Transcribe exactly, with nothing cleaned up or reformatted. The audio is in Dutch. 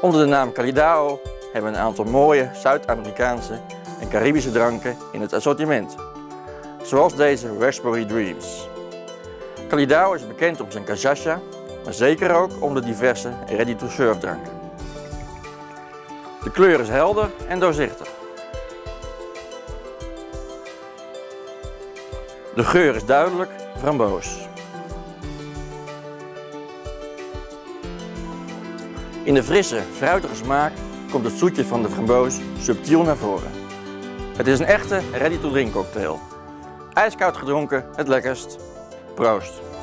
Onder de naam Calidao hebben we een aantal mooie Zuid-Amerikaanse en Caribische dranken in het assortiment, zoals deze Raspberry Dreams. Calidao is bekend om zijn cachaça, maar zeker ook om de diverse ready-to-serve dranken. De kleur is helder en doorzichtig. De geur is duidelijk framboos. In de frisse, fruitige smaak komt het zoetje van de framboos subtiel naar voren. Het is een echte ready-to-drink cocktail. IJskoud gedronken, het lekkerst. Proost!